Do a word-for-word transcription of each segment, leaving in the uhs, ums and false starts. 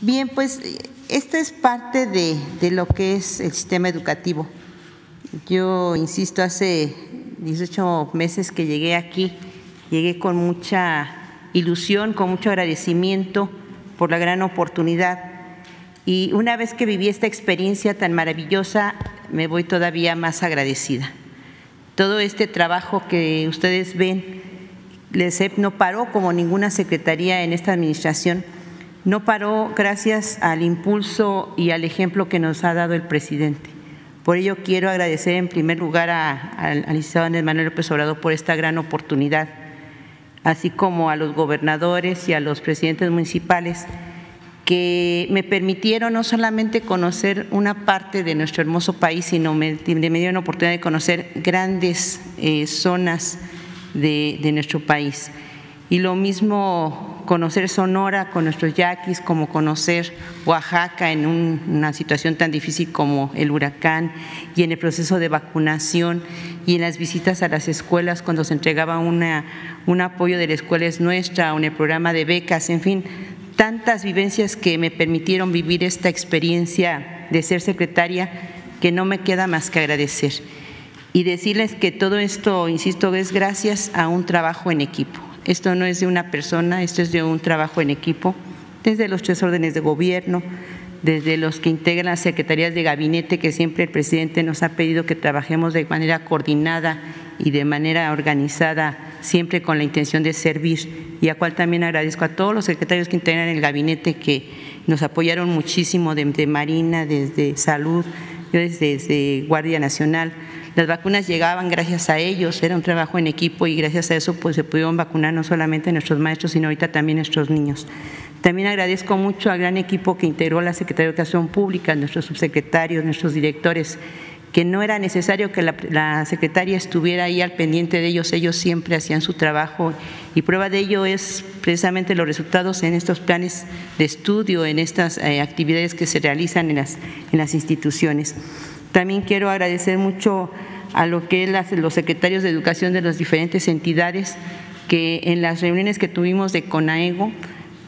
Bien, pues esta es parte de, de lo que es el sistema educativo. Yo insisto, hace dieciocho meses que llegué aquí, llegué con mucha ilusión, con mucho agradecimiento por la gran oportunidad. Y una vez que viví esta experiencia tan maravillosa, me voy todavía más agradecida. Todo este trabajo que ustedes ven, el S E P no paró como ninguna secretaría en esta administración, no paró gracias al impulso y al ejemplo que nos ha dado el presidente. Por ello quiero agradecer en primer lugar al licenciado Andrés Manuel López Obrador por esta gran oportunidad, así como a los gobernadores y a los presidentes municipales que me permitieron no solamente conocer una parte de nuestro hermoso país, sino me, me dieron la oportunidad de conocer grandes eh, zonas de, de nuestro país. Y lo mismo conocer Sonora con nuestros yaquis, como conocer Oaxaca en un, una situación tan difícil como el huracán, y en el proceso de vacunación, y en las visitas a las escuelas cuando se entregaba una, un apoyo de la Escuela es Nuestra, o en el programa de becas, en fin, tantas vivencias que me permitieron vivir esta experiencia de ser secretaria, que no me queda más que agradecer. Y decirles que todo esto, insisto, es gracias a un trabajo en equipo. Esto no es de una persona, esto es de un trabajo en equipo, desde los tres órdenes de gobierno, desde los que integran las secretarías de gabinete, que siempre el presidente nos ha pedido que trabajemos de manera coordinada y de manera organizada, siempre con la intención de servir, y a cual también agradezco a todos los secretarios que integran el gabinete, que nos apoyaron muchísimo desde Marina, desde Salud, desde, desde Guardia Nacional. Las vacunas llegaban gracias a ellos, era un trabajo en equipo, y gracias a eso pues se pudieron vacunar no solamente nuestros maestros, sino ahorita también nuestros niños. También agradezco mucho al gran equipo que integró la Secretaría de Educación Pública, nuestros subsecretarios, nuestros directores, que no era necesario que la, la secretaria estuviera ahí al pendiente de ellos, ellos siempre hacían su trabajo, y prueba de ello es precisamente los resultados en estos planes de estudio, en estas actividades que se realizan en las, en las instituciones. También quiero agradecer mucho a lo que es las, los secretarios de educación de las diferentes entidades, que en las reuniones que tuvimos de CONAEGO,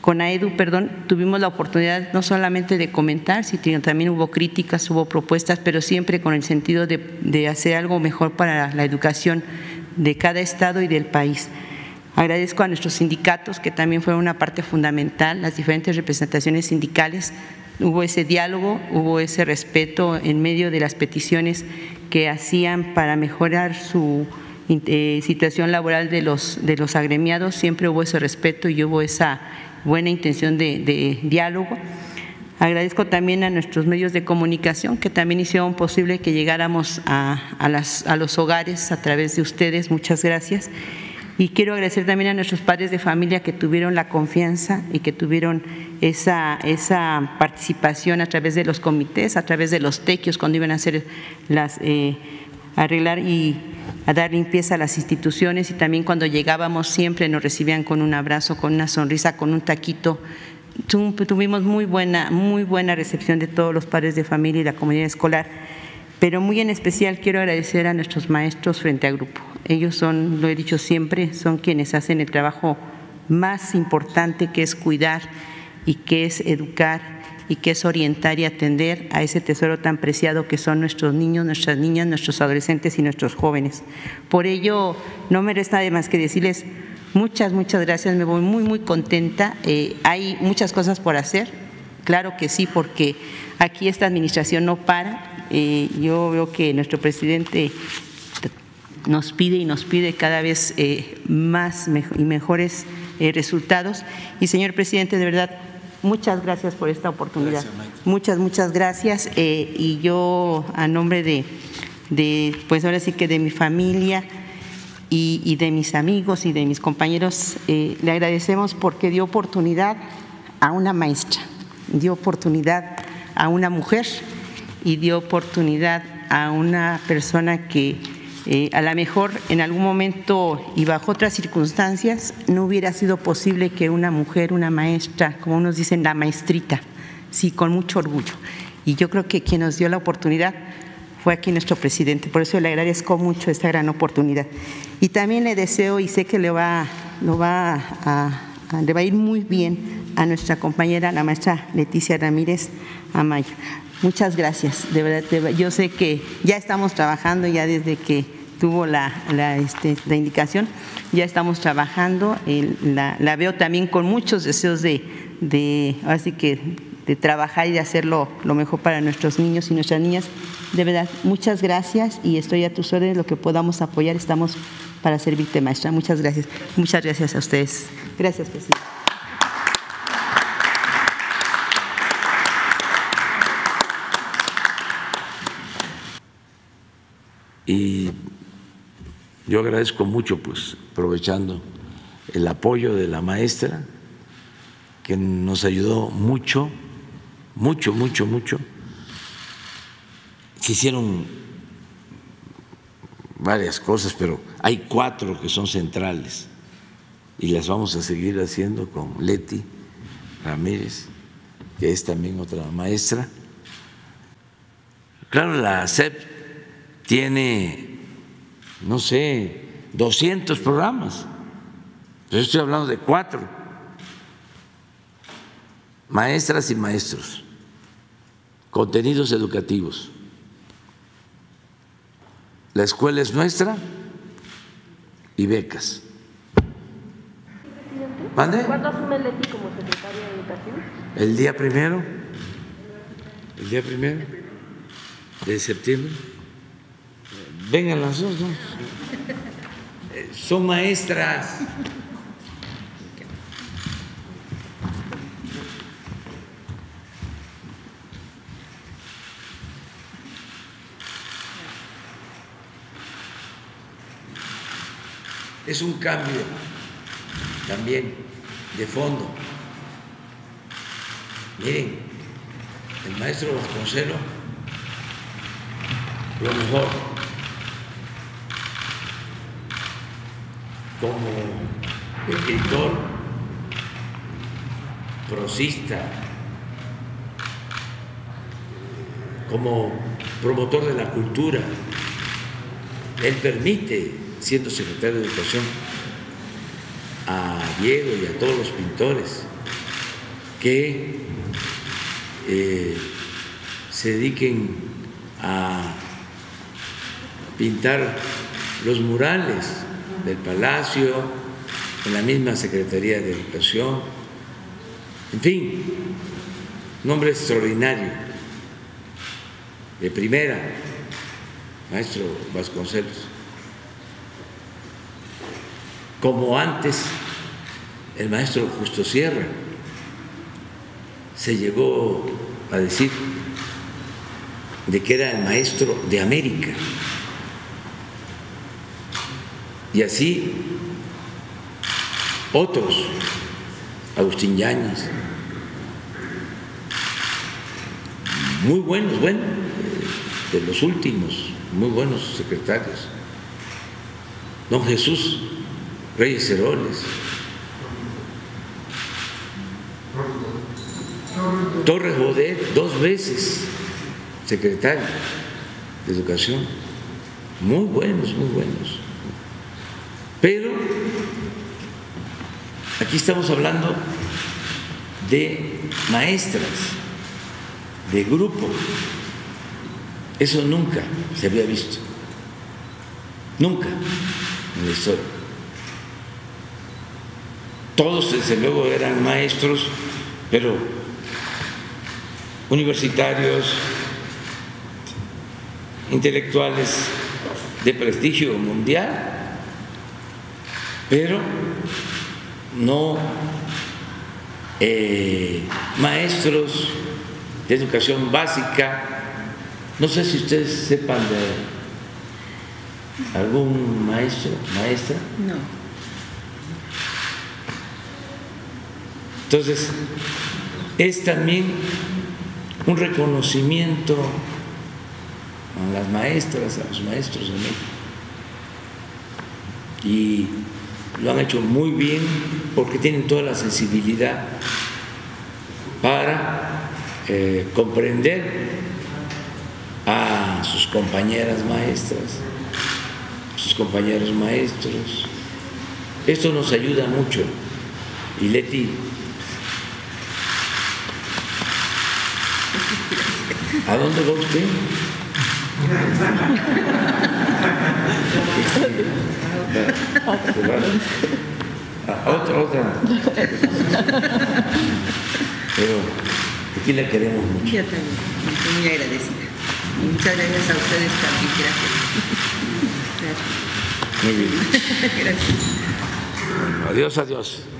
CONAEDU, perdón, tuvimos la oportunidad no solamente de comentar, sino también hubo críticas, hubo propuestas, pero siempre con el sentido de, de hacer algo mejor para la educación de cada estado y del país. Agradezco a nuestros sindicatos, que también fueron una parte fundamental, las diferentes representaciones sindicales. Hubo ese diálogo, hubo ese respeto en medio de las peticiones que hacían para mejorar su eh, situación laboral de los, de los agremiados. Siempre hubo ese respeto y hubo esa buena intención de, de diálogo. Agradezco también a nuestros medios de comunicación, que también hicieron posible que llegáramos a, a, las, a los hogares a través de ustedes. Muchas gracias. Y quiero agradecer también a nuestros padres de familia, que tuvieron la confianza y que tuvieron esa, esa participación a través de los comités, a través de los tequios, cuando iban a hacer las… Eh, arreglar y a dar limpieza a las instituciones, y también cuando llegábamos siempre nos recibían con un abrazo, con una sonrisa, con un taquito. Tuvimos muy buena, muy buena recepción de todos los padres de familia y la comunidad escolar, pero muy en especial quiero agradecer a nuestros maestros frente a grupo. Ellos son, lo he dicho siempre, son quienes hacen el trabajo más importante, que es cuidar y que es educar, y que es orientar y atender a ese tesoro tan preciado que son nuestros niños, nuestras niñas, nuestros adolescentes y nuestros jóvenes. Por ello, no me resta de más que decirles muchas, muchas gracias, me voy muy, muy contenta. Eh, hay muchas cosas por hacer, claro que sí, porque aquí esta administración no para. Eh, yo veo que nuestro presidente nos pide y nos pide cada vez eh, más y mejores eh, resultados. Y señor presidente, de verdad, muchas gracias por esta oportunidad. Gracias, muchas, muchas gracias. Eh, y yo, a nombre de, de, pues ahora sí que de mi familia y, y de mis amigos y de mis compañeros, eh, le agradecemos porque dio oportunidad a una maestra, dio oportunidad a una mujer y dio oportunidad a una persona que eh, a lo mejor en algún momento y bajo otras circunstancias no hubiera sido posible que una mujer, una maestra, como unos dicen, la maestrita, sí, con mucho orgullo. Y yo creo que quien nos dio la oportunidad fue aquí nuestro presidente, por eso le agradezco mucho esta gran oportunidad. Y también le deseo, y sé que le va, lo va a, a, le va a ir muy bien a nuestra compañera, la maestra Leticia Ramírez Amaya. Muchas gracias, de verdad, yo sé que ya estamos trabajando, ya desde que tuvo la, la, este, la indicación, ya estamos trabajando, el, la, la veo también con muchos deseos de, de, así que de trabajar y de hacerlo lo mejor para nuestros niños y nuestras niñas. De verdad, muchas gracias y estoy a tus órdenes, lo que podamos apoyar, estamos para servirte, maestra. Muchas gracias, muchas gracias a ustedes. Gracias, presidente. Y yo agradezco mucho, pues, aprovechando el apoyo de la maestra, que nos ayudó mucho, mucho, mucho, mucho. Se hicieron varias cosas, pero hay cuatro que son centrales y las vamos a seguir haciendo con Leti Ramírez, que es también otra maestra. Claro, la S E P tiene, no sé, doscientos programas, pero yo estoy hablando de cuatro, maestras y maestros, contenidos educativos. La escuela es nuestra y becas. ¿Mande? ¿Cuándo asume Leti como secretaria de Educación? El día primero, el día primero de septiembre. Vengan las dos, ¿no? Son maestras. Es un cambio también de fondo. Miren, el maestro Vasconcelos, lo mejor. Como escritor, prosista, como promotor de la cultura, él permite, siendo secretario de Educación, a Diego y a todos los pintores que eh, se dediquen a pintar los murales del Palacio, en la misma Secretaría de Educación, en fin, un hombre extraordinario, de primera, maestro Vasconcelos. Como antes, el maestro Justo Sierra, se llegó a decir de que era el maestro de América. Y así otros, Agustín Yáñez, muy buenos, bueno, de los últimos, muy buenos secretarios, don Jesús Reyes Heroles, Torres Bodet, dos veces secretario de Educación, muy buenos, muy buenos. Pero aquí estamos hablando de maestras, de grupo. Eso nunca se había visto, nunca en la historia. Todos desde luego eran maestros, pero universitarios, intelectuales de prestigio mundial, pero no eh, maestros de educación básica. No sé si ustedes sepan de algún maestro, maestra. No. Entonces, es también un reconocimiento a las maestras, a los maestros de México. Y lo han hecho muy bien porque tienen toda la sensibilidad para eh, comprender a sus compañeras maestras, sus compañeros maestros. Esto nos ayuda mucho y Leti ¿A dónde va usted? Ah, otra, otra. Pero aquí la queremos mucho. Yo también, estoy muy agradecida. Y muchas gracias a ustedes también, gracias. Gracias. Muy bien. Gracias. Adiós, adiós.